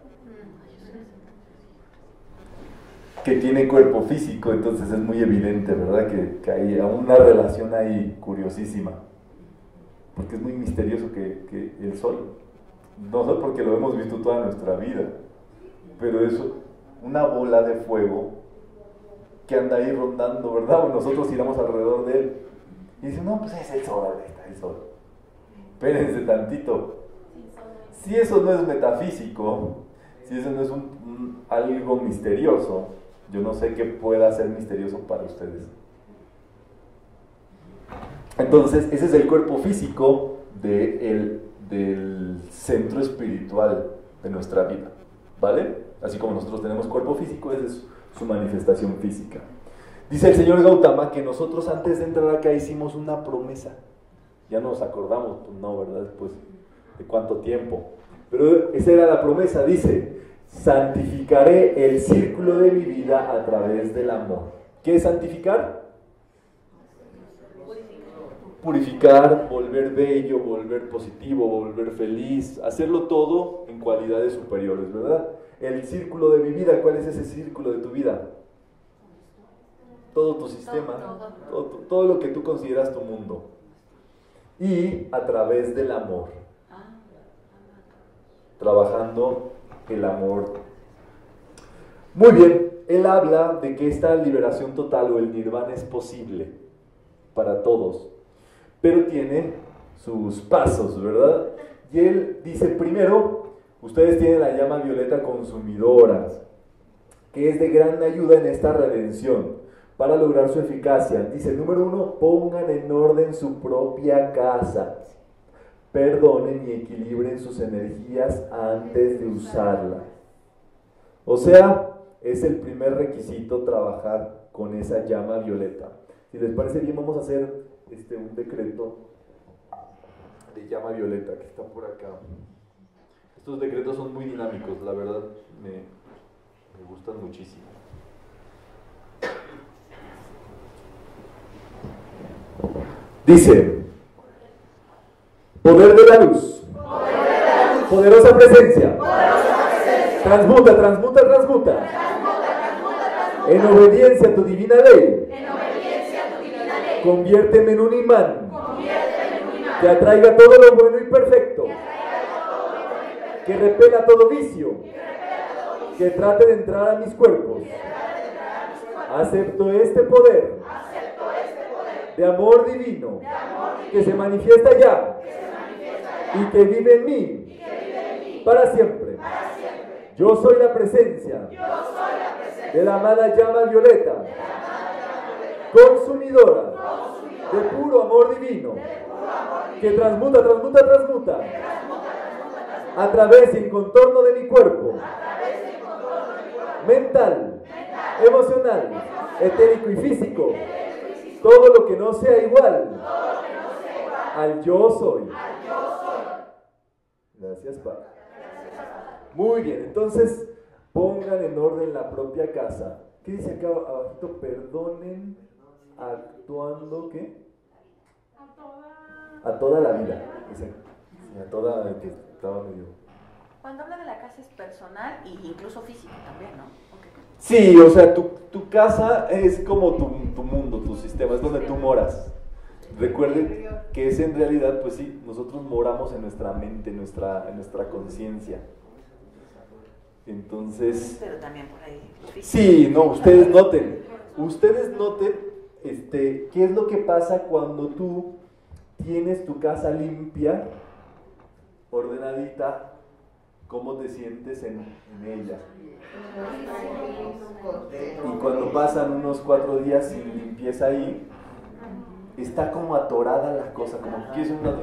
que tiene cuerpo físico, entonces es muy evidente, ¿verdad? Que hay una relación ahí curiosísima, porque es muy misterioso que el Sol, no solo porque lo hemos visto toda nuestra vida, pero es una bola de fuego que anda ahí rondando, ¿verdad? O nosotros giramos alrededor de él, y dicen, no, pues es el Sol, ahí está el Sol. Espérense tantito, si eso no es metafísico, si eso no es algo misterioso, yo no sé qué pueda ser misterioso para ustedes. Entonces, ese es el cuerpo físico del centro espiritual de nuestra vida, ¿vale? Así como nosotros tenemos cuerpo físico, esa es su manifestación física. Dice el señor Gautama que nosotros antes de entrar acá hicimos una promesa. Ya nos acordamos, pues no, ¿verdad? Después de cuánto tiempo. Pero esa era la promesa, dice: santificaré el círculo de mi vida a través del amor. ¿Qué es santificar? Purificar, volver bello, volver positivo, volver feliz, hacerlo todo en cualidades superiores, ¿verdad? El círculo de mi vida, ¿cuál es ese círculo de tu vida? Todo tu sistema, todo lo que tú consideras tu mundo. Y a través del amor, trabajando el amor. Muy bien, él habla de que esta liberación total o el nirvana es posible para todos, pero tiene sus pasos, ¿verdad? Y él dice, primero, ustedes tienen la llama violeta consumidora, que es de gran ayuda en esta redención, para lograr su eficacia. Dice, número uno, pongan en orden su propia casa, perdonen y equilibren sus energías antes de usarla. O sea, es el primer requisito trabajar con esa llama violeta. Si les parece bien, vamos a hacer un decreto de llama violeta que está por acá. Estos decretos son muy dinámicos, la verdad me gustan muchísimo. Dice: poder de la luz, poderosa presencia, transmuta, en obediencia a tu divina ley, conviérteme en un imán que atraiga todo lo bueno y perfecto, que repela todo vicio, que trate de entrar a mis cuerpos. Acepto este poder de amor divino que se manifiesta ya y que vive en mí para siempre. Yo soy la presencia de la amada llama violeta, consumidora de puro amor divino, que transmuta a través y en contorno de mi cuerpo mental, emocional, etérico y físico, todo lo que no sea igual al yo soy. Gracias, Padre. Muy bien, entonces pongan en orden la propia casa. ¿Qué dice acá abajito? Perdonen actuando, ¿qué? A toda la vida. Exacto. A toda la que estaba medio. Cuando habla de la casa es personal e incluso físico también, ¿no? Okay. Sí, o sea, tu casa es como tu mundo, tu sistema, es donde tú moras. Recuerden que es en realidad, pues sí, nosotros moramos en nuestra mente, en nuestra conciencia. Entonces... Pero también por ahí. Sí, no, ustedes noten qué es lo que pasa cuando tú tienes tu casa limpia, ordenadita, ¿Cómo te sientes en ella? Y cuando pasan unos 4 días sin limpieza ahí, está como atorada la cosa, como que quieres un lado,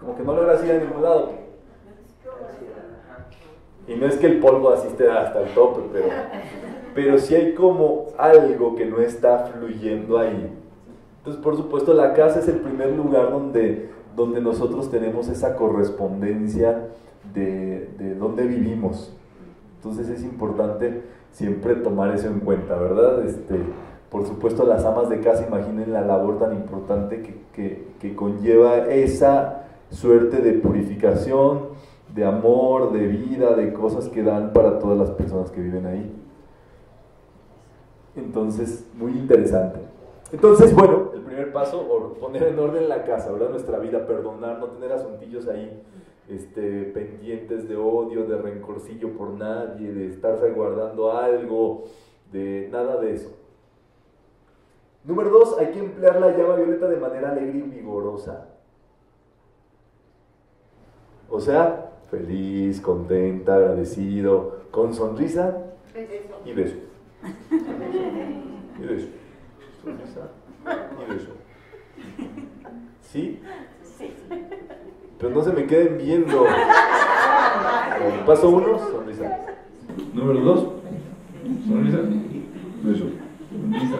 como que no logras ir a ningún lado. Y no es que el polvo así te da hasta el tope, pero sí hay como algo que no está fluyendo ahí. Entonces, por supuesto, la casa es el primer lugar donde nosotros tenemos esa correspondencia de dónde vivimos. Entonces es importante siempre tomar eso en cuenta, ¿verdad? Por supuesto, las amas de casa, imaginen la labor tan importante que conlleva esa suerte de purificación, de amor, de vida, de cosas que dan para todas las personas que viven ahí. Entonces, muy interesante. Entonces, bueno, el primer paso, poner en orden la casa, ¿verdad? Nuestra vida, perdonar, no tener asuntillos ahí pendientes de odio, de rencorcillo por nadie, de estarse guardando algo, de nada de eso. Número 2, hay que emplear la llama violeta de manera alegre y vigorosa. O sea, feliz, contenta, agradecido, con sonrisa y beso. Y beso. Sonrisa y beso. ¿Sí? Sí. Pero no se me queden viendo. Paso 1, sonrisa. Número 2, sonrisa, beso. Sonrisa.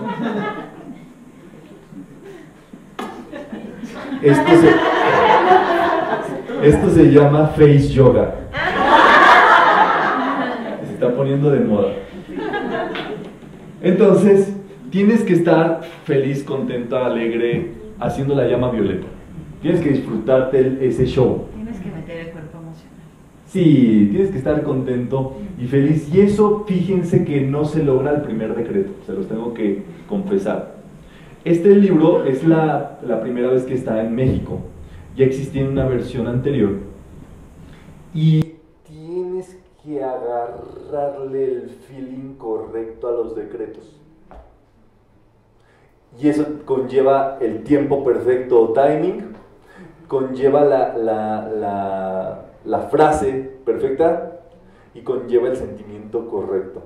Esto se llama face yoga. Se está poniendo de moda. Entonces, tienes que estar feliz, contenta, alegre, haciendo la llama violeta. Tienes que disfrutarte ese show. Tienes que meter el cuerpo emocional. Sí, tienes que estar contento y feliz. Y eso, fíjense que no se logra el primer decreto. Se los tengo que confesar. Este libro es la primera vez que está en México. Ya existía una versión anterior. Y tienes que agarrarle el feeling correcto a los decretos. Y eso conlleva el tiempo perfecto o timing, conlleva la frase perfecta y conlleva el sentimiento correcto.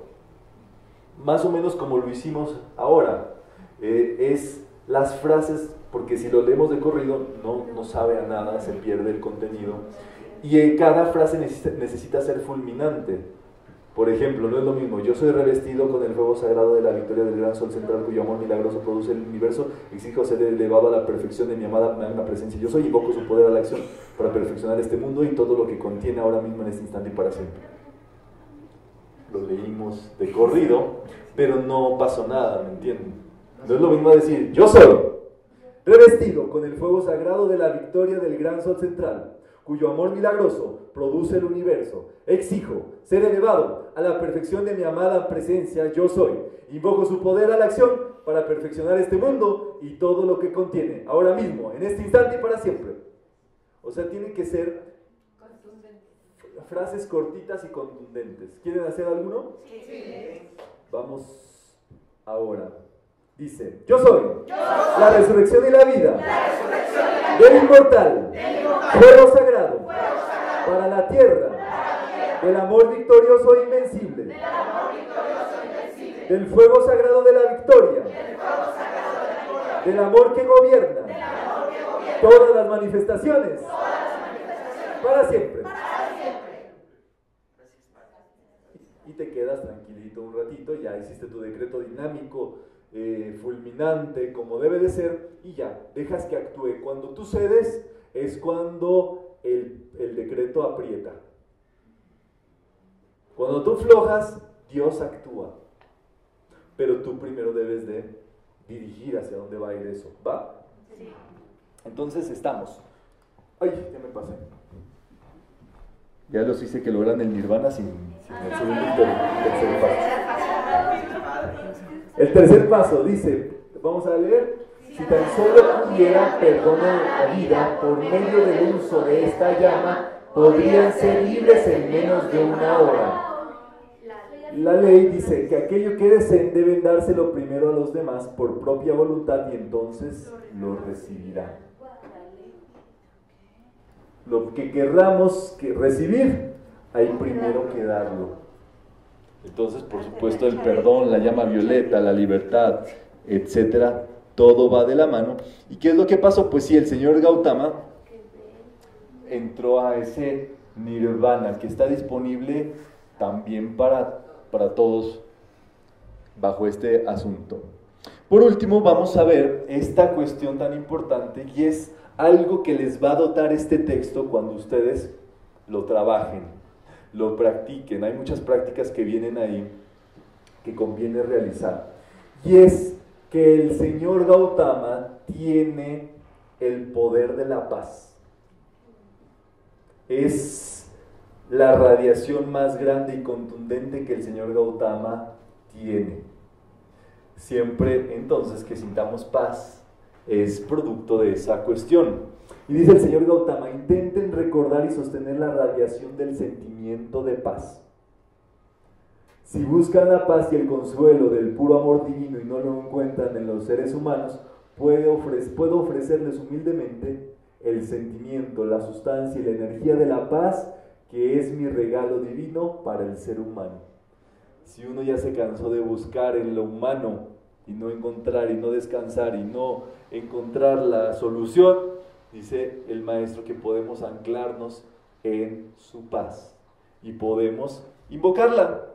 Más o menos como lo hicimos ahora. Es las frases, porque si lo leemos de corrido no sabe a nada, se pierde el contenido, y cada frase necesita ser fulminante. Por ejemplo, no es lo mismo: yo soy revestido con el fuego sagrado de la victoria del gran sol central, cuyo amor milagroso produce el universo, exijo ser elevado a la perfección de mi amada magna presencia yo soy, invoco su poder a la acción para perfeccionar este mundo y todo lo que contiene ahora mismo, en este instante y para siempre. Lo leímos de corrido, pero no pasó nada, ¿me entienden? No es lo mismo decir: yo soy revestido con el fuego sagrado de la victoria del gran sol central, cuyo amor milagroso produce el universo, exijo ser elevado a la perfección de mi amada presencia yo soy, invoco su poder a la acción para perfeccionar este mundo y todo lo que contiene, ahora mismo, en este instante y para siempre. O sea, tienen que ser frases cortitas y contundentes. ¿Quieren hacer alguno? Sí. Vamos ahora. Dice: yo soy la resurrección y la vida, del inmortal, fuego sagrado, para la tierra, del amor victorioso e invencible, del fuego sagrado de la victoria, del amor que gobierna todas las manifestaciones, para siempre. Y te quedas tranquilito un ratito, ya hiciste tu decreto dinámico, fulminante, como debe de ser, y ya, dejas que actúe. Cuando tú cedes, es cuando el decreto aprieta. Cuando tú flojas, Dios actúa. Pero tú primero debes de dirigir hacia dónde va a ir eso, ¿va? Sí. Entonces estamos. Ay, ya me pasé. Ya los hice que logran el nirvana sin el segundo tercer paso. El tercer paso dice, vamos a leer: si tan solo pudiera perdonar la vida por medio del uso de esta llama, podrían ser libres en menos de una hora. La ley dice que aquello que deseen deben dárselo primero a los demás por propia voluntad y entonces lo recibirán. lo que querramos recibir, ahí primero que darlo. Entonces, por supuesto, el perdón, la llama violeta, la libertad, etcétera, todo va de la mano. ¿Y qué es lo que pasó? Pues sí, el señor Gautama entró a ese nirvana que está disponible también para todos bajo este asunto. Por último, vamos a ver esta cuestión tan importante, y es algo que les va a dotar este texto cuando ustedes lo trabajen, lo practiquen. Hay muchas prácticas que vienen ahí que conviene realizar, y es que el señor Gautama tiene el poder de la paz. Es la radiación más grande y contundente que el señor Gautama tiene. Siempre entonces que sintamos paz es producto de esa cuestión. Y dice el señor Gautama: intenten recordar y sostener la radiación del sentimiento de paz. Si buscan la paz y el consuelo del puro amor divino y no lo encuentran en los seres humanos, puedo ofrecerles humildemente el sentimiento, la sustancia y la energía de la paz, que es mi regalo divino para el ser humano. Si uno ya se cansó de buscar en lo humano y no encontrar y no descansar y no encontrar la solución, dice el maestro que podemos anclarnos en su paz y podemos invocarla,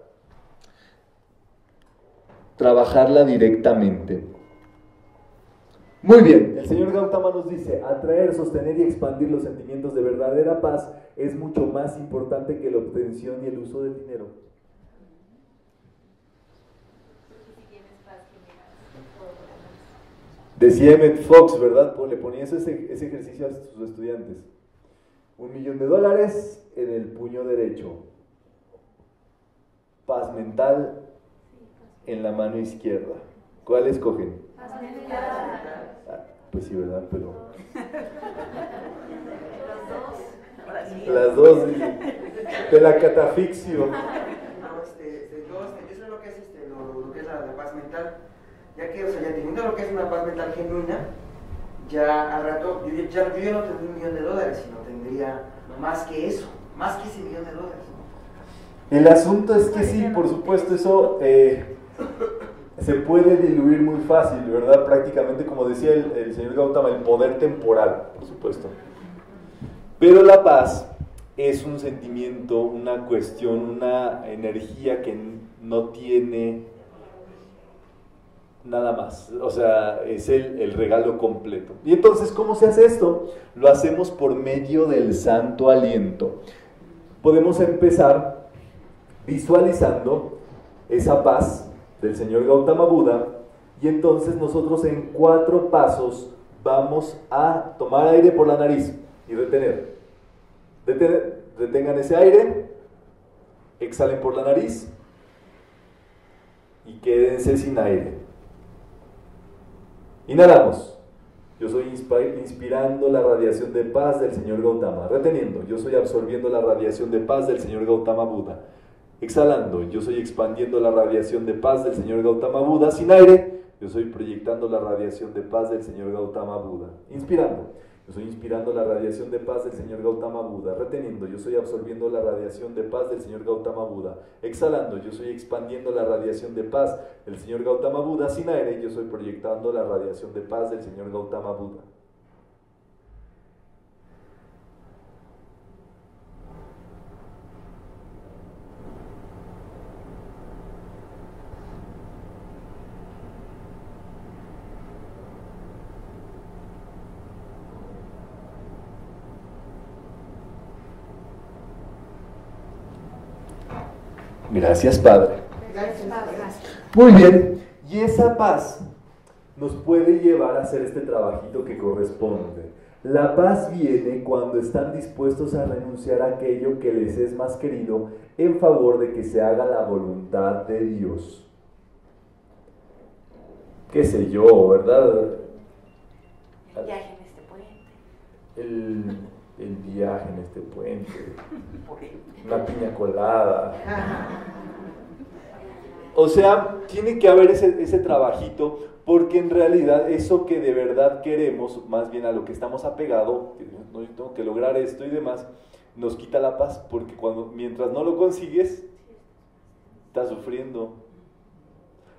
trabajarla directamente. Muy bien, el señor Gautama nos dice: atraer, sostener y expandir los sentimientos de verdadera paz es mucho más importante que la obtención y el uso del dinero. Decía Emmet Fox, ¿verdad? Le ponía ese ejercicio a sus estudiantes. $1.000.000 en el puño derecho. Paz mental en la mano izquierda. ¿Cuál escogen? Paz mental. Ah, pues sí, ¿verdad? Pero... Las dos. De la catafixio. No, eso es lo que es lo que es la paz mental. Ya que, ya teniendo lo que es una paz mental genuina, ya al rato, yo no tendría $1.000.000, sino tendría más que eso, más que ese $1.000.000. El asunto es que sí, por supuesto, eso se puede diluir muy fácil, ¿verdad? Prácticamente, como decía el señor Gautama, el poder temporal, por supuesto. Pero la paz es un sentimiento, una cuestión, una energía que no tiene nada más, o sea, es el regalo completo. Y entonces, ¿cómo se hace esto? Lo hacemos por medio del santo aliento. Podemos empezar visualizando esa paz del señor Gautama Buda, y entonces nosotros en 4 pasos vamos a tomar aire por la nariz y retener. Retengan ese aire, exhalen por la nariz y quédense sin aire. Inhalamos, yo soy inspirando la radiación de paz del señor Gautama. Reteniendo, yo soy absorbiendo la radiación de paz del señor Gautama Buda. Exhalando, yo soy expandiendo la radiación de paz del señor Gautama Buda. Sin aire, yo soy proyectando la radiación de paz del señor Gautama Buda. Inspirando, yo soy inspirando la radiación de paz del señor Gautama Buda. Reteniendo, yo soy absorbiendo la radiación de paz del señor Gautama Buda. Exhalando, yo soy expandiendo la radiación de paz del señor Gautama Buda. Sin aire, yo soy proyectando la radiación de paz del señor Gautama Buda. Gracias, Padre. Muy bien, y esa paz nos puede llevar a hacer este trabajito que corresponde. La paz viene cuando están dispuestos a renunciar a aquello que les es más querido en favor de que se haga la voluntad de Dios. ¿Qué sé yo, verdad? El viaje en este puente. El viaje en este puente, una piña colada. O sea, tiene que haber ese trabajito, Porque en realidad eso que de verdad queremos, más bien a lo que estamos apegados, que no, yo tengo que lograr esto y demás, nos quita la paz, porque mientras no lo consigues, estás sufriendo.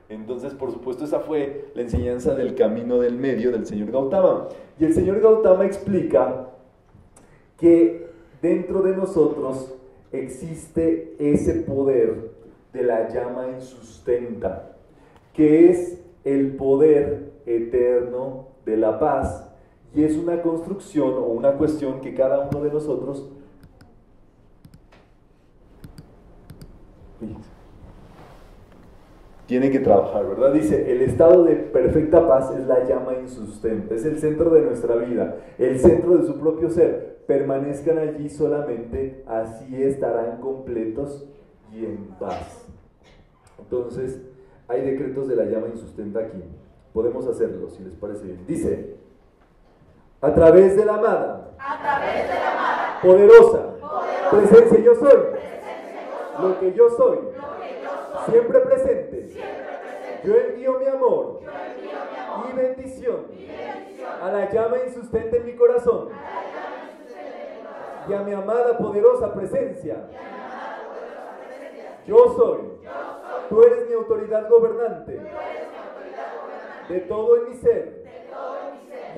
Entonces, por supuesto, esa fue la enseñanza del Camino del Medio del señor Gautama. Y el señor Gautama explica que dentro de nosotros existe ese poder de la llama insustenta, que es el poder eterno de la paz, y es una construcción o una cuestión que cada uno de nosotros tiene que trabajar, ¿verdad? Dice, el estado de perfecta paz es la llama insustenta, es el centro de nuestra vida, el centro de su propio ser. Permanezcan allí solamente, así estarán completos y en paz. Entonces, hay decretos de la llama insustenta aquí. Podemos hacerlo, si les parece bien. Dice, a través de la amada, poderosa, presencia yo soy, lo que yo soy, siempre presente, yo envío mi amor y bendición a la llama insustenta en mi corazón y a mi amada poderosa presencia. Yo soy. Tú eres mi autoridad gobernante, de todo en mi ser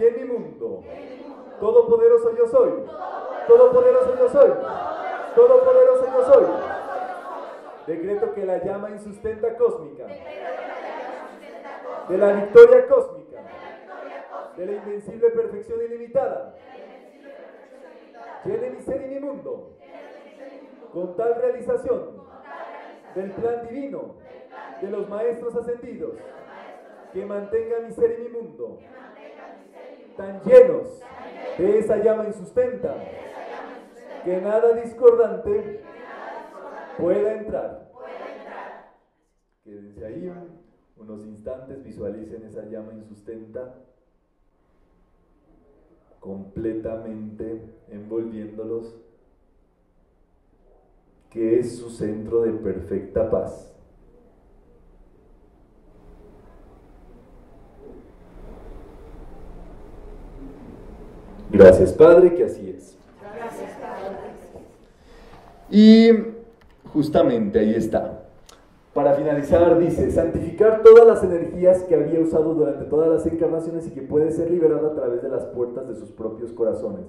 y en mi mundo. Todopoderoso yo soy, todopoderoso yo soy, todopoderoso yo soy. Decreto que la llama insustenta cósmica, de la victoria cósmica, de la invencible perfección ilimitada, llene mi ser y mi mundo con tal realización del plan divino, de los maestros ascendidos, que mantenga mi ser y mi mundo tan llenos de esa llama insustenta, que nada discordante pueda entrar. Que desde ahí unos instantes visualicen esa llama insustenta completamente envolviéndolos, que es su centro de perfecta paz. Gracias, Padre, que así es. Gracias, Padre. Y justamente ahí está. Para finalizar, dice, santificar todas las energías que había usado durante todas las encarnaciones y que puede ser liberada a través de las puertas de sus propios corazones.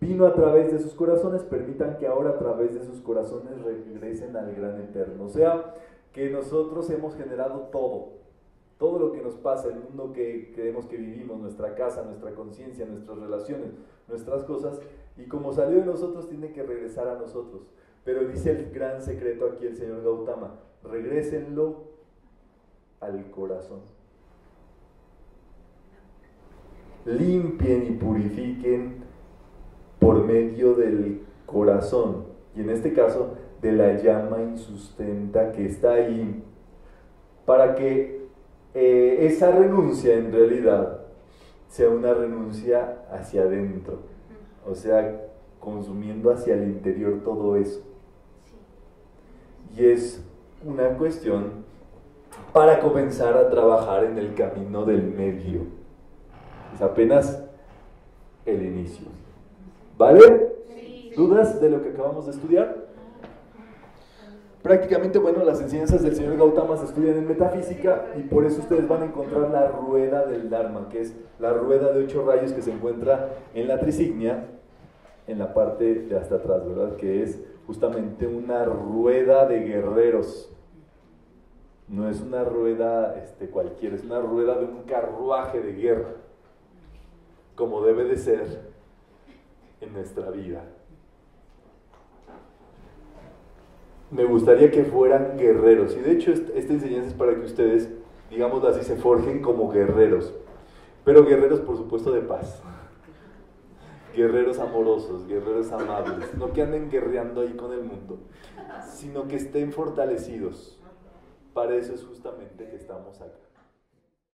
Vino a través de sus corazones, permitan que ahora a través de sus corazones regresen al gran eterno. O sea, que nosotros hemos generado todo lo que nos pasa, el mundo que creemos que vivimos, nuestra casa, nuestra conciencia, nuestras relaciones, nuestras cosas, y como salió de nosotros tiene que regresar a nosotros. Pero dice el gran secreto aquí el señor Gautama, regrésenlo al corazón. Limpien y purifiquen por medio del corazón, y en este caso de la llama insustenta que está ahí, para que esa renuncia en realidad sea una renuncia hacia adentro, o sea, consumiendo hacia el interior todo eso. Y es una cuestión para comenzar a trabajar en el camino del medio. Es apenas el inicio. ¿Vale? Sí. ¿Dudas de lo que acabamos de estudiar? Prácticamente, bueno, las enseñanzas del señor Gautama se estudian en metafísica y por eso ustedes van a encontrar la rueda del Dharma, que es la rueda de 8 rayos que se encuentra en la trisignia, en la parte de hasta atrás, ¿verdad? Que es justamente una rueda de guerreros. No es una rueda cualquiera, es una rueda de un carruaje de guerra, como debe de ser en nuestra vida. Me gustaría que fueran guerreros, y de hecho esta enseñanza es para que ustedes, digamos así, se forjen como guerreros, pero guerreros por supuesto de paz, guerreros amorosos, guerreros amables, no que anden guerreando ahí con el mundo, sino que estén fortalecidos. Para eso es justamente que estamos acá.